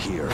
Here.